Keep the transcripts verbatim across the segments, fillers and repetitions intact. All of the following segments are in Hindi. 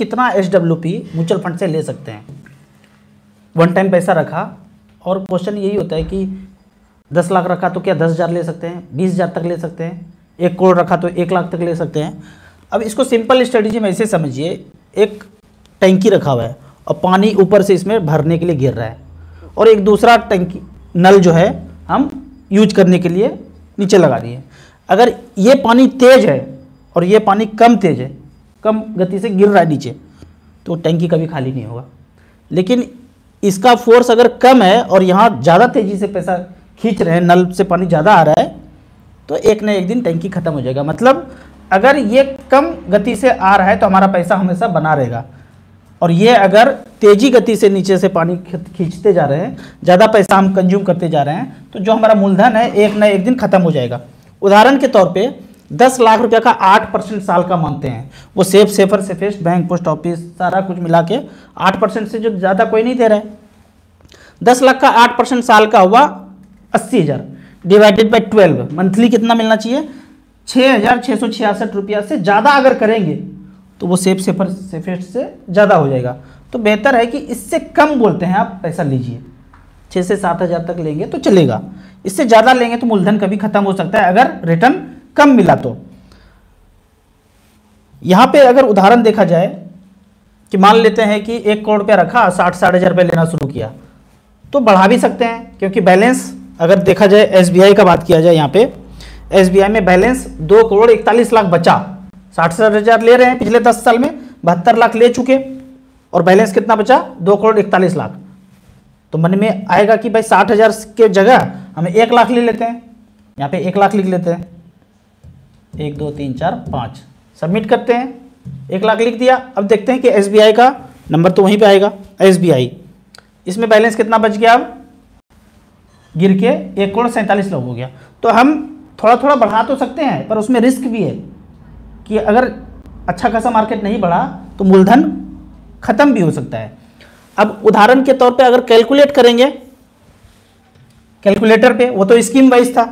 कितना एसडब्ल्यूपी म्यूचुअल फंड से ले सकते हैं। वन टाइम पैसा रखा और क्वेश्चन यही होता है कि दस लाख रखा तो क्या दस हज़ार ले सकते हैं, बीस हज़ार तक ले सकते हैं, एक करोड़ रखा तो एक लाख तक ले सकते हैं। अब इसको सिंपल स्ट्रेटेजी में ऐसे समझिए, एक टैंकी रखा हुआ है और पानी ऊपर से इसमें भरने के लिए गिर रहा है और एक दूसरा टैंकी नल जो है हम यूज करने के लिए नीचे लगा दिए। अगर ये पानी तेज़ है और ये पानी कम तेज़ है, कम गति से गिर रहा है नीचे, तो टैंकी कभी खाली नहीं होगा। लेकिन इसका फोर्स अगर कम है और यहाँ ज़्यादा तेज़ी से पैसा खींच रहे हैं, नल से पानी ज़्यादा आ रहा है, तो एक ना एक दिन टैंकी ख़त्म हो जाएगा। मतलब अगर ये कम गति से आ रहा है तो हमारा पैसा हमेशा बना रहेगा, और ये अगर तेज़ी गति से नीचे से पानी खींचते जा रहे हैं, ज़्यादा पैसा हम कंज्यूम करते जा रहे हैं, तो जो हमारा मूलधन है एक ना एक दिन ख़त्म हो जाएगा। उदाहरण के तौर पे दस लाख रुपया का आठ परसेंट साल का मानते हैं, वो safe safer safest bank post office सारा कुछ मिला के आठ परसेंट से जो ज़्यादा कोई नहीं दे रहा है। दस लाख का आठ परसेंट साल का हुआ अस्सी हज़ार डिवाइडेड बाई ट्वेल्व, मंथली कितना मिलना चाहिए, छः हज़ार छः सौ छियासठ रुपया से ज़्यादा अगर करेंगे तो वो सेफ सेफर सेफेस्ट से ज़्यादा हो जाएगा। तो बेहतर है कि इससे कम बोलते हैं आप पैसा लीजिए, छः से सात हज़ार तक लेंगे तो चलेगा, इससे ज़्यादा लेंगे तो मूलधन कभी ख़त्म हो सकता है अगर रिटर्न कम मिला तो। यहाँ पे अगर उदाहरण देखा जाए कि मान लेते हैं कि एक करोड़ रुपया रखा, साठ साठ हज़ार रुपये लेना शुरू किया, तो बढ़ा भी सकते हैं क्योंकि बैलेंस अगर देखा जाए एसबीआई का बात किया जाए, यहाँ पे एसबीआई में बैलेंस दो करोड़ इकतालीस लाख बचा, साठ साठ हज़ार ले रहे हैं, पिछले दस साल में बहत्तर लाख ले चुके और बैलेंस कितना बचा, दो करोड़ इकतालीस लाख। तो मन में आएगा कि भाई साठ हज़ार के जगह हमें एक लाख ले लेते हैं, यहाँ पे एक लाख लिख लेते हैं, एक दो तीन चार पाँच, सबमिट करते हैं, एक लाख लिख दिया। अब देखते हैं कि एसबीआई का नंबर तो वहीं पे आएगा, एसबीआई इसमें बैलेंस कितना बच गया, अब गिर के एक करोड़ सैंतालीस लाख हो गया। तो हम थोड़ा थोड़ा बढ़ा तो सकते हैं, पर उसमें रिस्क भी है कि अगर अच्छा खासा मार्केट नहीं बढ़ा तो मूलधन खत्म भी हो सकता है। अब उदाहरण के तौर पे अगर कैलकुलेट करेंगे कैलकुलेटर पे, वो तो स्कीम वाइज था,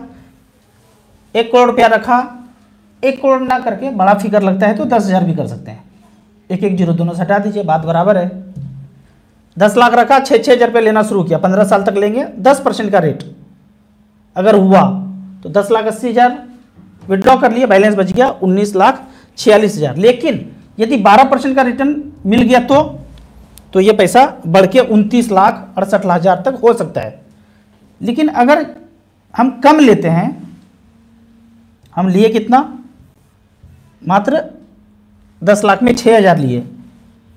एक करोड़ रुपया रखा, एक करोड़ ना करके बड़ा फिगर लगता है तो दस हज़ार भी कर सकते हैं, एक एक जीरो दोनों से हटा दीजिए, बात बराबर है। दस लाख रखा, छः छः हज़ार रुपये लेना शुरू किया, पंद्रह साल तक लेंगे, दस परसेंट का रेट अगर हुआ तो दस लाख अस्सी हज़ार विड्रॉ कर लिए, बैलेंस बच गया उन्नीस लाख छियालीस हज़ार। लेकिन यदि बारह परसेंट का रिटर्न मिल गया तो तो ये पैसा बढ़ के उनतीस लाख अड़सठ हज़ार तक हो सकता है। लेकिन अगर हम कम लेते हैं, हम लिए कितना, मात्र दस लाख में छः हज़ार लिए,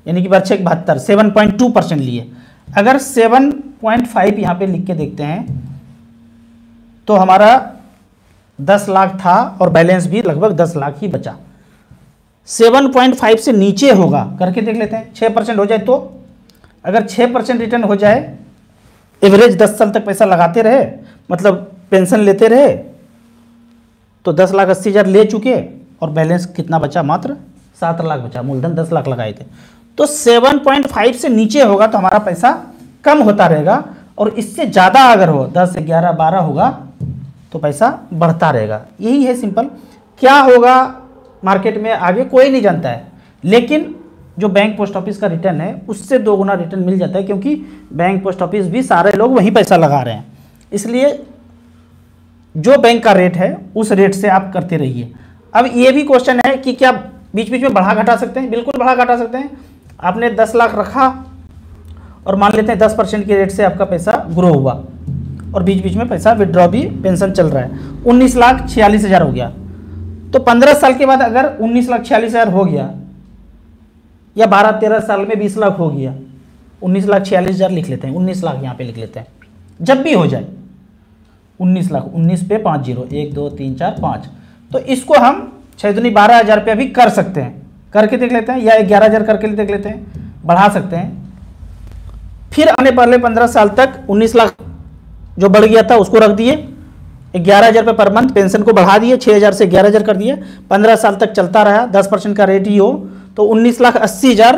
यानी कि बचे बहत्तर, सेवन पॉइंट टू परसेंट लिए। अगर सेवन पॉइंट फाइव यहाँ पर लिख के देखते हैं तो हमारा दस लाख था और बैलेंस भी लगभग दस लाख ही बचा, सात पॉइंट पाँच से नीचे होगा, करके देख लेते हैं, छः परसेंट हो जाए तो। अगर छः परसेंट रिटर्न हो जाए, एवरेज दस साल तक पैसा लगाते रहे, मतलब पेंशन लेते रहे, तो दस लाख अस्सी हज़ार ले चुके और बैलेंस कितना बचा, मात्र सात लाख बचा, मूलधन दस लाख लगाए थे। तो सात पॉइंट पाँच से नीचे होगा तो हमारा पैसा कम होता रहेगा, और इससे ज़्यादा अगर हो, दस ग्यारह बारह होगा तो पैसा बढ़ता रहेगा। यही है सिंपल। क्या होगा मार्केट में आगे कोई नहीं जानता है, लेकिन जो बैंक पोस्ट ऑफिस का रिटर्न है उससे दो गुना रिटर्न मिल जाता है, क्योंकि बैंक पोस्ट ऑफिस भी सारे लोग वहीं पैसा लगा रहे हैं, इसलिए जो बैंक का रेट है उस रेट से आप करते रहिए। अब ये भी क्वेश्चन है कि क्या बीच बीच में बढ़ा घटा सकते हैं, बिल्कुल बढ़ा घटा सकते हैं। आपने दस लाख रखा और मान लेते हैं दस परसेंट के रेट से आपका पैसा ग्रो हुआ और बीच बीच में पैसा विड्रॉ भी, पेंशन चल रहा है, उन्नीस लाख छियालीस हज़ार हो गया। तो पंद्रह साल के बाद अगर उन्नीस लाख छियालीस हज़ार हो गया, या बारह तेरह साल में बीस लाख हो गया, उन्नीस लाख छियालीस हज़ार लिख लेते हैं, उन्नीस लाख यहाँ पे लिख लेते हैं, जब भी हो जाए उन्नीस लाख, उन्नीस पे पाँच जीरो, एक दो तीन चार पाँच, तो इसको हम छः दुनी बारह हज़ार रुपया भी कर सकते हैं, करके देख लेते हैं, या ग्यारह हज़ार करके देख लेते हैं, बढ़ा सकते हैं। फिर आने पहले पंद्रह साल तक उन्नीस लाख जो बढ़ गया था उसको रख दिए, ग्यारह हज़ार रुपये पर मंथ पेंशन को बढ़ा दिए, छः हज़ार से ग्यारह हज़ार कर दिए, पंद्रह साल तक चलता रहा, दस परसेंट का रेट ही हो तो उन्नीस लाख अस्सी हज़ार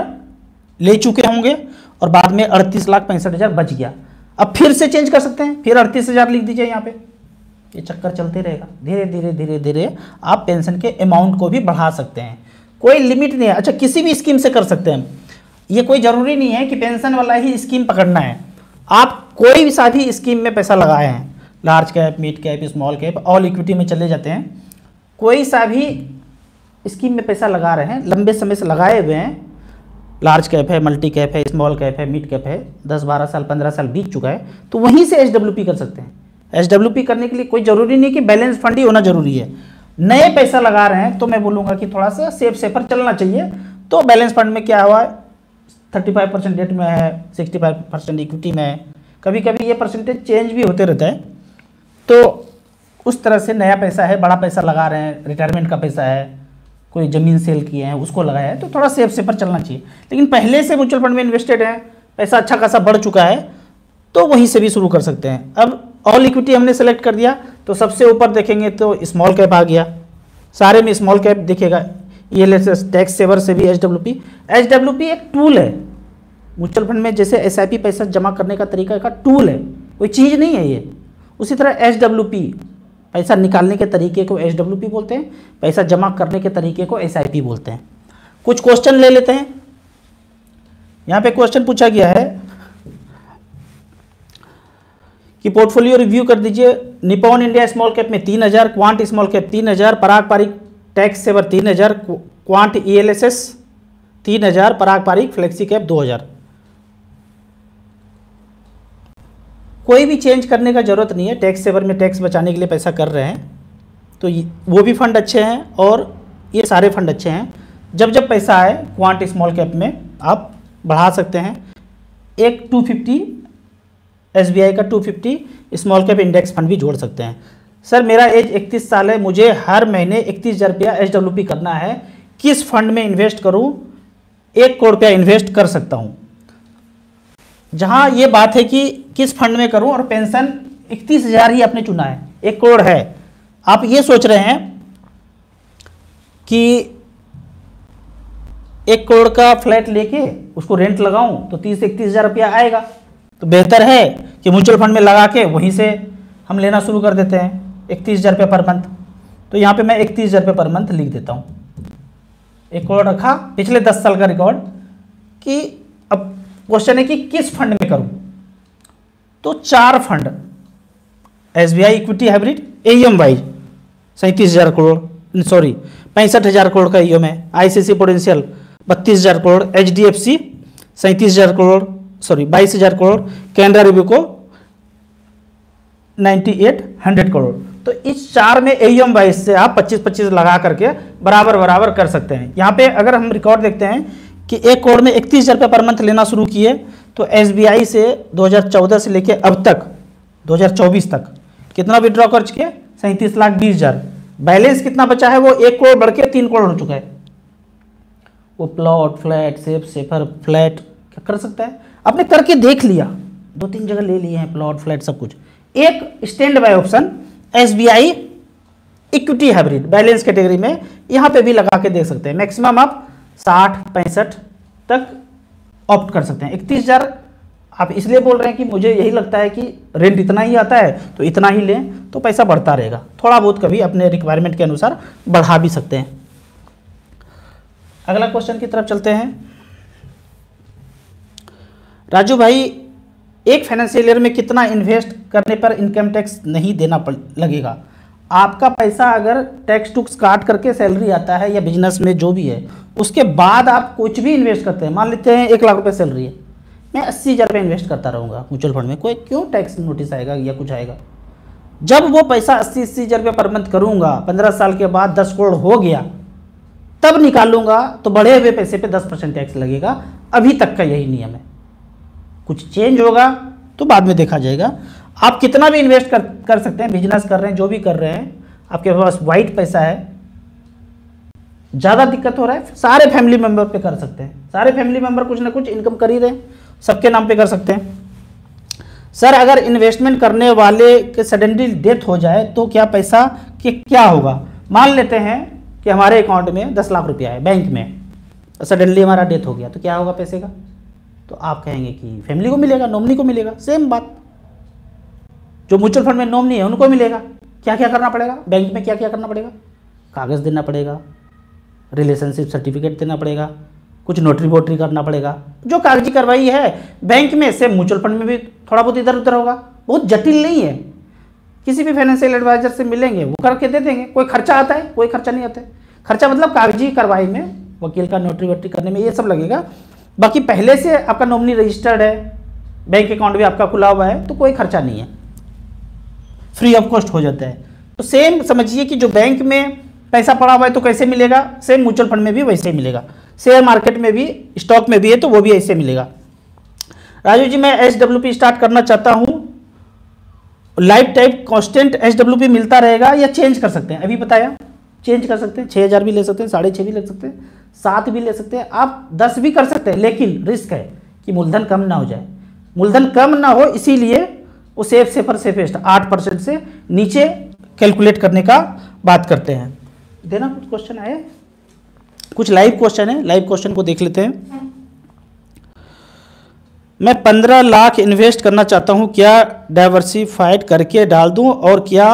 ले चुके होंगे और बाद में अड़तीस लाख पैंसठ हज़ार बच गया। अब फिर से चेंज कर सकते हैं, फिर अड़तीस हज़ार लिख दीजिए यहाँ पे, ये यह चक्कर चलते रहेगा। धीरे धीरे धीरे धीरे आप पेंशन के अमाउंट को भी बढ़ा सकते हैं। कोई लिमिट नहीं है। अच्छा, किसी भी स्कीम से कर सकते हैं, ये कोई ज़रूरी नहीं है कि पेंशन वाला ही स्कीम पकड़ना है। आप कोई भी साधी स्कीम में पैसा लगाए हैं, large cap, mid cap, small cap, all equity में चले जाते हैं, कोई सा भी स्कीम में पैसा लगा रहे हैं, लंबे समय से लगाए हुए हैं, लार्ज कैप है, मल्टी कैप है, स्मॉल कैप है, मिड कैप है, दस बारह साल पंद्रह साल बीत चुका है, तो वहीं से एस डब्ल्यू पी कर सकते हैं। एस डब्ल्यू पी करने के लिए कोई ज़रूरी नहीं कि बैलेंस फंड ही होना ज़रूरी है। नए पैसा लगा रहे हैं तो मैं बोलूँगा कि थोड़ा सा सेफ सेफर चलना चाहिए। तो बैलेंस फंड में क्या हुआ, थर्टी फाइव परसेंट डेट में है, सिक्सटी फाइव परसेंट इक्विटी में है, कभी कभी ये परसेंटेज चेंज भी होते रहता है। तो उस तरह से नया पैसा है, बड़ा पैसा लगा रहे हैं, रिटायरमेंट का पैसा है, कोई ज़मीन सेल किए हैं उसको लगाया है, तो थोड़ा सेफ से पर चलना चाहिए। लेकिन पहले से म्यूचुअल फंड में इन्वेस्टेड है, पैसा अच्छा खासा बढ़ चुका है, तो वहीं से भी शुरू कर सकते हैं। अब ऑल इक्विटी हमने सेलेक्ट कर दिया, तो सबसे ऊपर देखेंगे तो स्मॉल कैप आ गया, सारे में स्मॉल कैप दिखेगा। ये लेटेस्ट टैक्स सेवर से भी H W P H W P एक टूल है म्यूचुअल फंड में। जैसे एस आई पी पैसा जमा करने का तरीका का टूल है, कोई चीज़ नहीं है ये। उसी तरह एच डब्ल्यू पी पैसा निकालने के तरीके को एस डब्ल्यू पी बोलते हैं, पैसा जमा करने के तरीके को एस आई पी बोलते हैं। कुछ क्वेश्चन ले लेते हैं। यहाँ पे क्वेश्चन पूछा गया है कि पोर्टफोलियो रिव्यू कर दीजिए। निपॉन इंडिया स्मॉल कैप में तीन हज़ार, क्वांट स्मॉल कैप तीन हज़ार, पराग पारिक टैक्स सेवर तीन हज़ार, quant E L S S तीन हज़ार, पराग पारिक फ्लेक्सी कैप दो हज़ार। कोई भी चेंज करने का ज़रूरत नहीं है। टैक्स सेवर में टैक्स बचाने के लिए पैसा कर रहे हैं, तो वो भी फंड अच्छे हैं और ये सारे फंड अच्छे हैं। जब जब पैसा आए क्वांट स्मॉल कैप में आप बढ़ा सकते हैं। एक टू फिफ्टी एसबीआई का two fifty small cap index fund भी जोड़ सकते हैं। सर मेरा एज इकतीस साल है, मुझे हर महीने इकतीस हज़ार रुपया एच डब्ल्यू पी करना है, किस फंड में इन्वेस्ट करूँ? एक करोड़ रुपया इन्वेस्ट कर सकता हूँ। जहाँ ये बात है कि किस फंड में करूं और पेंशन इकतीस हज़ार ही आपने चुना है, एक करोड़ है, आप ये सोच रहे हैं कि एक करोड़ का फ्लैट लेके उसको रेंट लगाऊं तो तीस इकतीस हज़ार रुपया आएगा, तो बेहतर है कि म्यूचुअल फंड में लगा के वहीं से हम लेना शुरू कर देते हैं इकतीस हज़ार रुपये पर मंथ। तो यहाँ पे मैं इकतीस हज़ार रुपये पर मंथ लिख देता हूँ, एक करोड़ रखा, पिछले दस साल का रिकॉर्ड। कि अब क्वेश्चन है कि किस फंड में करूँ, तो चार fund, S B I equity hybrid A M Y सैंतीस हज़ार करोड़ सॉरी पैंसठ हज़ार करोड़ का ई एम है, आई सी सी पोटेंशियल बत्तीस हज़ार crore, H D F C सैंतीस हज़ार करोड़ सॉरी बाईस हज़ार crore, Canara Robeco ninety eight hundred crore. तो इस चार में ए एम वाई से आप पच्चीस पच्चीस लगा करके बराबर बराबर कर सकते हैं। यहाँ पे अगर हम रिकॉर्ड देखते हैं कि एक करोड़ में इकतीस हज़ार रुपये पर मंथ लेना शुरू किए, तो एसबीआई से दो हज़ार चौदह से लेके अब तक दो हज़ार चौबीस तक कितना विड्रॉ कर चुके? सैंतीस लाख बीस हज़ार। बैलेंस कितना बचा है? वो एक करोड़ बढ़ के तीन करोड़ हो चुका है। वो plot flat safe safer flat क्या कर सकता है? आपने करके देख लिया, दो तीन जगह ले लिए हैं प्लॉट फ्लैट सब कुछ। एक stand by option SBI equity hybrid balance category में यहाँ पे भी लगा के देख सकते हैं। मैक्सिमम आप साठ पैंसठ तक ऑप्ट कर सकते हैं। इकतीस हज़ार आप इसलिए बोल रहे हैं कि मुझे यही लगता है कि रेंट इतना ही आता है तो इतना ही लें, तो पैसा बढ़ता रहेगा। थोड़ा बहुत कभी अपने रिक्वायरमेंट के अनुसार बढ़ा भी सकते हैं। अगला क्वेश्चन की तरफ चलते हैं। राजू भाई, एक फाइनेंशियल ईयर में कितना इन्वेस्ट करने पर इनकम टैक्स नहीं देना लगेगा? आपका पैसा अगर टैक्स टूक्स काट करके सैलरी आता है या बिजनेस में जो भी है, उसके बाद आप कुछ भी इन्वेस्ट करते हैं, मान लेते हैं एक लाख रुपए सैलरी है, मैं अस्सी हज़ार रुपये इन्वेस्ट करता रहूँगा म्यूचुअल फंड में, कोई क्यों टैक्स नोटिस आएगा या कुछ आएगा? जब वो पैसा अस्सी अस्सी हज़ार रुपये पर मंथ करूँगा, पंद्रह साल के बाद दस करोड़ हो गया, तब निकालूंगा तो बढ़े हुए पैसे पर दस परसेंट टैक्स लगेगा। अभी तक का यही नियम है, कुछ चेंज होगा तो बाद में देखा जाएगा। आप कितना भी इन्वेस्ट कर कर सकते हैं, बिजनेस कर रहे हैं, जो भी कर रहे हैं, आपके पास वाइट पैसा है, ज़्यादा दिक्कत हो रहा है, सारे फैमिली मेंबर पे कर सकते हैं। सारे फैमिली मेंबर कुछ ना कुछ इनकम कर ही रहे हैं, सबके नाम पे कर सकते हैं। सर, अगर इन्वेस्टमेंट करने वाले के सडनली डेथ हो जाए तो क्या पैसा के क्या होगा? मान लेते हैं कि हमारे अकाउंट में दस लाख रुपया है बैंक में, सडनली हमारा डेथ हो गया, तो क्या होगा पैसे का? तो आप कहेंगे कि फैमिली को मिलेगा, नॉमिनी को मिलेगा। सेम बात, जो म्यूचुअल फंड में नॉमिनी है उनको मिलेगा। क्या क्या करना पड़ेगा बैंक में? क्या क्या करना पड़ेगा? कागज़ देना पड़ेगा, रिलेशनशिप सर्टिफिकेट देना पड़ेगा, कुछ नोटरी वोटरी करना पड़ेगा, जो कागजी कार्रवाई है बैंक में। सेम म्यूचुअल फंड में भी थोड़ा बहुत इधर उधर होगा, बहुत जटिल नहीं है। किसी भी फाइनेंशियल एडवाइजर से मिलेंगे, वो करके दे देंगे। कोई खर्चा आता है, कोई खर्चा नहीं आता है। खर्चा मतलब कागजी कार्रवाई में, वकील का नोटरी वोटरी करने में, ये सब लगेगा। बाकी पहले से आपका नॉमिनी रजिस्टर्ड है, बैंक अकाउंट भी आपका खुला हुआ है, तो कोई खर्चा नहीं है, फ्री ऑफ कॉस्ट हो जाता है। तो सेम समझिए कि जो बैंक में पैसा पड़ा हुआ है तो कैसे मिलेगा, सेम म्यूचुअल फंड में भी वैसे ही मिलेगा, शेयर मार्केट में भी, स्टॉक में भी है तो वो भी ऐसे मिलेगा। राजू जी मैं एस डब्ल्यू पी स्टार्ट करना चाहता हूँ, life type constant S W P मिलता रहेगा या चेंज कर सकते हैं? अभी बताया चेंज कर सकते हैं, छः हज़ार भी ले सकते हैं, साढ़े छः भी ले सकते हैं, सात भी ले सकते हैं, आप दस भी कर सकते हैं। लेकिन रिस्क है कि मूलधन कम ना हो जाए। मूलधन कम ना हो इसीलिए वो सेफ सेफर सेफेस्ट आठ परसेंट से नीचे कैलकुलेट करने का बात करते हैं। देना कुछ क्वेश्चन आया, कुछ लाइव क्वेश्चन है, लाइव क्वेश्चन को देख लेते हैं। मैं पंद्रह लाख इन्वेस्ट करना चाहता हूं, क्या डाइवर्सिफाइड करके डाल दूं और क्या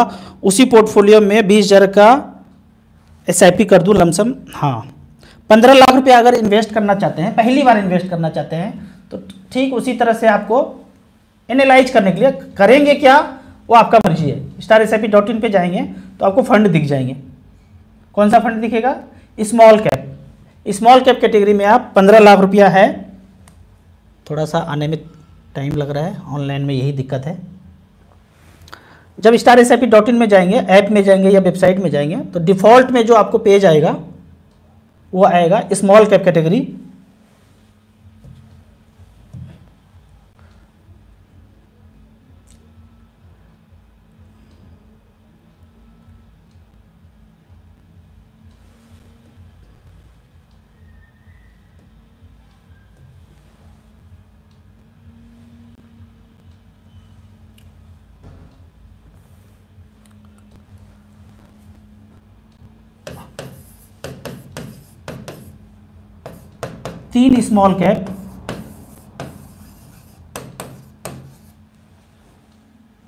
उसी पोर्टफोलियो में बीस हज़ार का एस आई पी कर दूं लमसम? हाँ, पंद्रह लाख रुपया अगर इन्वेस्ट करना चाहते हैं, पहली बार इन्वेस्ट करना चाहते हैं, तो ठीक उसी तरह से आपको एनालाइज करने के लिए करेंगे क्या, वो आपका मर्जी है। Star S I P dot in पर जाएंगे तो आपको फंड दिख जाएंगे। कौन सा फंड दिखेगा? Small cap. Small cap category में आप पंद्रह लाख रुपया है, थोड़ा सा आने में टाइम लग रहा है, ऑनलाइन में यही दिक्कत है। जब star S I P dot in में जाएंगे, ऐप में जाएंगे या वेबसाइट में जाएंगे, तो डिफ़ॉल्ट में जो आपको पेज आएगा वो आएगा स्मॉल कैप कैटेगरी। तीन स्मॉल कैप,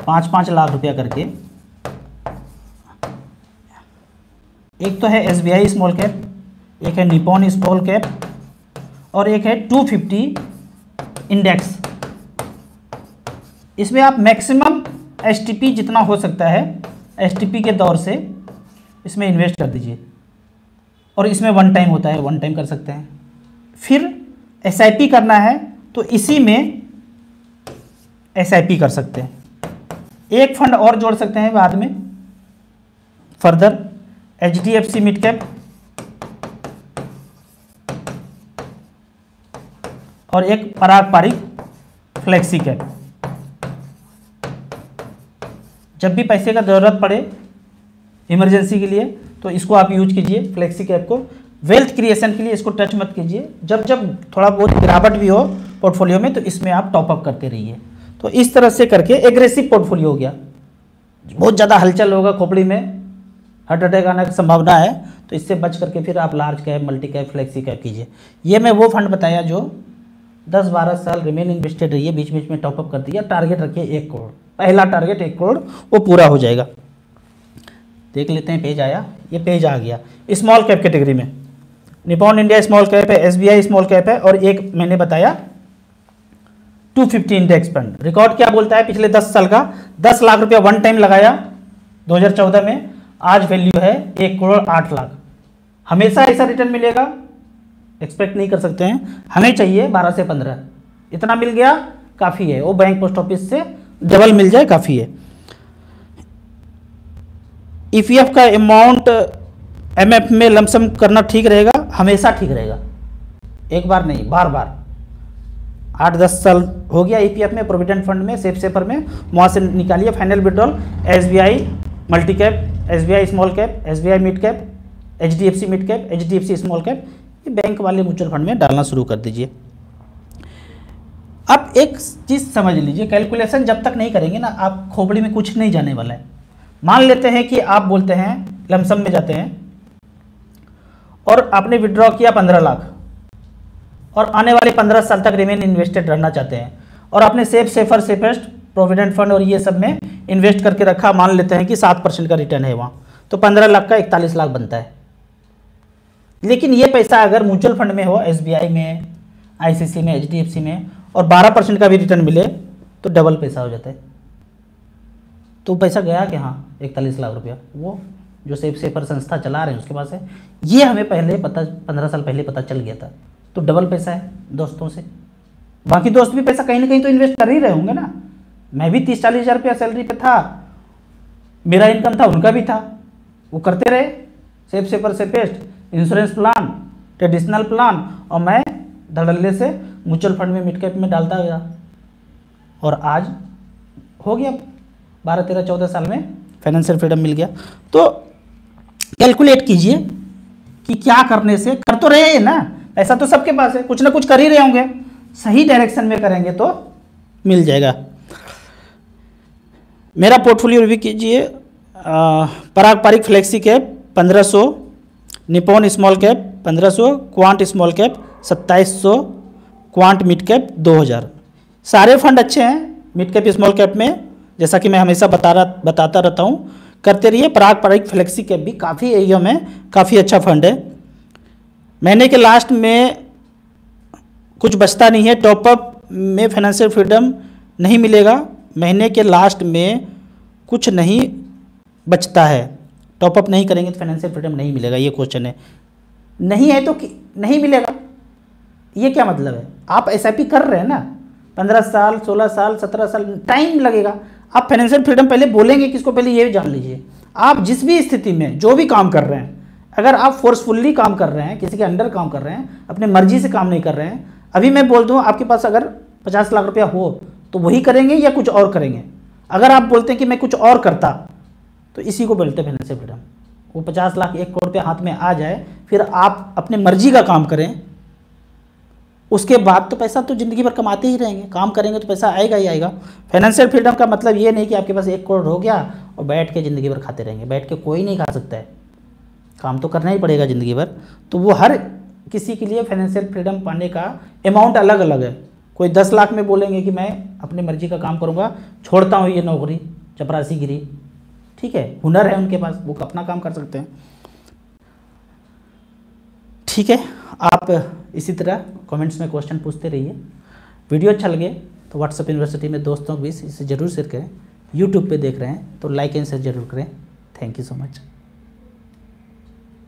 पांच पांच लाख रुपया करके। एक तो है S B I small cap, एक है निपॉन स्मॉल कैप और एक है टू फिफ्टी इंडेक्स। इसमें आप मैक्सिमम एस टी पी जितना हो सकता है एस टी पी के दौर से इसमें इन्वेस्ट कर दीजिए। और इसमें वन टाइम होता है, वन टाइम कर सकते हैं। फिर एस आई पी करना है तो इसी में एस आई पी कर सकते हैं। एक फंड और जोड़ सकते हैं बाद में further, H D F C mid cap, और एक पराग पारिक फ्लेक्सी कैप। जब भी पैसे का ज़रूरत पड़े इमरजेंसी के लिए तो इसको आप यूज कीजिए, फ्लेक्सी कैप को। वेल्थ क्रिएशन के लिए इसको टच मत कीजिए। जब जब थोड़ा बहुत गिरावट भी हो पोर्टफोलियो में तो इसमें आप टॉपअप करते रहिए। तो इस तरह से करके एग्रेसिव पोर्टफोलियो हो गया। बहुत ज़्यादा हलचल होगा, खोपड़ी में हार्ट अटैक आने की संभावना है, तो इससे बच करके फिर आप large cap, multi cap, flexi cap कीजिए। ये मैं वो फंड बताया जो दस बारह साल रिमेन इन्वेस्टेड रहिए, बीच बीच में टॉपअप कर दिया। टारगेट रखिए एक करोड़, पहला टारगेट एक करोड़, वो पूरा हो जाएगा। देख लेते हैं पेज आया, ये पेज आ गया। स्मॉल कैप कैटेगरी में निपॉन इंडिया स्मॉल कैप है, S B I small cap है और एक मैंने बताया two fifty index fund. Record क्या बोलता है? पिछले दस साल का दस लाख रुपया वन टाइम लगाया दो हज़ार चौदह में, आज वैल्यू है एक करोड़ आठ लाख। हमेशा ऐसा रिटर्न मिलेगा एक्सपेक्ट नहीं कर सकते हैं, हमें चाहिए बारह से पंद्रह। इतना मिल गया काफ़ी है, वो बैंक पोस्ट ऑफिस से डबल मिल जाए काफ़ी है। ई पी एफ का अमाउंट एम एफ में लमसम करना ठीक रहेगा, हमेशा ठीक रहेगा, एक बार नहीं बार बार। आठ दस साल हो गया ई पी एफ में, प्रोविडेंट फंड में, सेफ सेफर में, वहाँ से निकालिए। Final withdrawal S B I multi cap, S B I small cap, S B I mid cap, H D F C mid cap, H D F C small cap, ये बैंक वाले म्यूचुअल फंड में डालना शुरू कर दीजिए। आप एक चीज़ समझ लीजिए, कैलकुलेशन जब तक नहीं करेंगे ना आप खोपड़ी में कुछ नहीं जाने वाला है। मान लेते हैं कि आप बोलते हैं लमसम में जाते हैं और आपने विड्रॉ किया पंद्रह लाख और आने वाले पंद्रह साल तक रिमेन इन्वेस्टेड रहना चाहते हैं और आपने safe safer safest provident fund और ये सब में इन्वेस्ट करके रखा। मान लेते हैं कि सात परसेंट का रिटर्न है वहाँ, तो पंद्रह लाख का इकतालीस लाख बनता है। लेकिन ये पैसा अगर म्यूचुअल फंड में हो, एसबीआई में, आईसीआईसीआई में, एचडीएफसी में और बारह परसेंट का भी रिटर्न मिले तो डबल पैसा हो जाता है। तो पैसा गया कि हाँ इकतालीस लाख रुपया वो जो सेफ सेफर संस्था चला रहे हैं उसके पास है। ये हमें पहले पता पंद्रह साल पहले पता चल गया था। तो डबल पैसा है दोस्तों से। बाकी दोस्त भी पैसा कहीं ना कहीं तो इन्वेस्ट कर ही रहे होंगे ना। मैं भी तीस चालीस हज़ार रुपया सैलरी पे था, मेरा इनकम था, उनका भी था, वो करते रहे safe safer safest, insurance plan, traditional plan और मैं धड़ल्ले से म्यूचुअल फंड में मिड कैप में डालता गया और आज हो गया बारह तेरह चौदह साल में फाइनेंशियल फ्रीडम मिल गया। तो कैलकुलेट कीजिए कि क्या करने से, कर तो रहे हैं ना, पैसा तो सबके पास है, कुछ ना कुछ कर ही रहे होंगे, सही डायरेक्शन में करेंगे तो मिल जाएगा। मेरा पोर्टफोलियो रिव्यू कीजिए। पारंपरिक फ्लेक्सी कैप पंद्रह सौ, निपॉन स्मॉल कैप पंद्रह सौ, क्वांट स्मॉल कैप सत्ताईस सौ, क्वांट मिड कैप दो हज़ार। सारे फंड अच्छे हैं मिड कैप स्मॉल कैप में, जैसा कि मैं हमेशा बता रहा बताता रहता हूँ, करते रहिए। पारंपरिक फ्लेक्सी कैप भी काफ़ी एरिया में काफ़ी अच्छा फंड है। महीने के लास्ट में कुछ बचता नहीं है, टॉपअप में फाइनेंशियल फ्रीडम नहीं मिलेगा। महीने के लास्ट में कुछ नहीं बचता है, टॉपअप नहीं करेंगे तो फाइनेंशियल फ्रीडम नहीं मिलेगा, ये क्वेश्चन है। नहीं है तो नहीं मिलेगा, ये क्या मतलब है? आप एसआईपी कर रहे हैं ना, पंद्रह साल सोलह साल सत्रह साल टाइम लगेगा। आप फाइनेंशियल फ्रीडम पहले बोलेंगे किसको, पहले ये जान लीजिए। आप जिस भी स्थिति में जो भी काम कर रहे हैं, अगर आप फोर्सफुल्ली काम कर रहे हैं, किसी के अंडर काम कर रहे हैं, अपने मर्जी से काम नहीं कर रहे हैं, अभी मैं बोल दूँ आपके पास अगर पचास लाख रुपया हो तो वही करेंगे या कुछ और करेंगे? अगर आप बोलते हैं कि मैं कुछ और करता, तो इसी को बोलते हैं फाइनेंशियल फ्रीडम। वो पचास लाख एक करोड़ रुपया हाथ में आ जाए, फिर आप अपने मर्जी का काम करें, उसके बाद तो पैसा तो ज़िंदगी भर कमाते ही रहेंगे, काम करेंगे तो पैसा आएगा ही आएगा। फाइनेंशियल फ्रीडम का मतलब ये नहीं कि आपके पास एक करोड़ हो गया और बैठ के ज़िंदगी भर खाते रहेंगे। बैठ के कोई नहीं खा सकता है, काम तो करना ही पड़ेगा ज़िंदगी भर। तो वो हर किसी के लिए फाइनेंशियल फ्रीडम पाने का अमाउंट अलग अलग है। कोई दस लाख में बोलेंगे कि मैं अपनी मर्जी का काम करूँगा, छोड़ता हूँ ये नौकरी चपरासीगिरी, ठीक है, हुनर है उनके पास, वो अपना काम कर सकते हैं, ठीक है। आप इसी तरह कमेंट्स में क्वेश्चन पूछते रहिए। वीडियो अच्छा लगे तो व्हाट्सएप यूनिवर्सिटी में दोस्तों के बीच इसे ज़रूर शेयर करें। यूट्यूब पे देख रहे हैं तो लाइक एंड शेयर जरूर करें। Thank you so much.